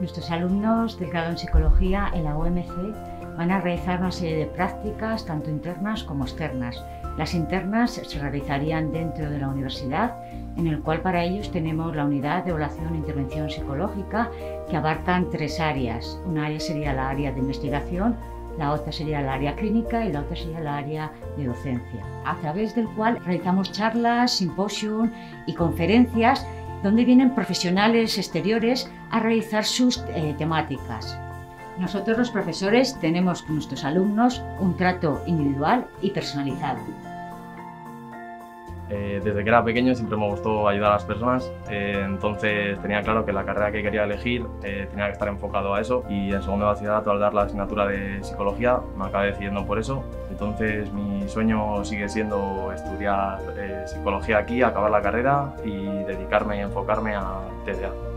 Nuestros alumnos del grado en Psicología en la UEMC van a realizar una serie de prácticas, tanto internas como externas. Las internas se realizarían dentro de la universidad, en el cual para ellos tenemos la unidad de evaluación e intervención psicológica, que abarcan tres áreas. Una área sería la área de investigación, la otra sería la área clínica y la otra sería la área de docencia, a través del cual realizamos charlas, simposios y conferencias donde vienen profesionales exteriores a realizar sus temáticas. Nosotros los profesores tenemos con nuestros alumnos un trato individual y personalizado. Desde que era pequeño siempre me gustó ayudar a las personas, entonces tenía claro que la carrera que quería elegir tenía que estar enfocado a eso, y en segunda bachillerato, al dar la asignatura de psicología, me acabé decidiendo por eso. Entonces mi sueño sigue siendo estudiar psicología aquí, acabar la carrera y dedicarme y enfocarme a TDA.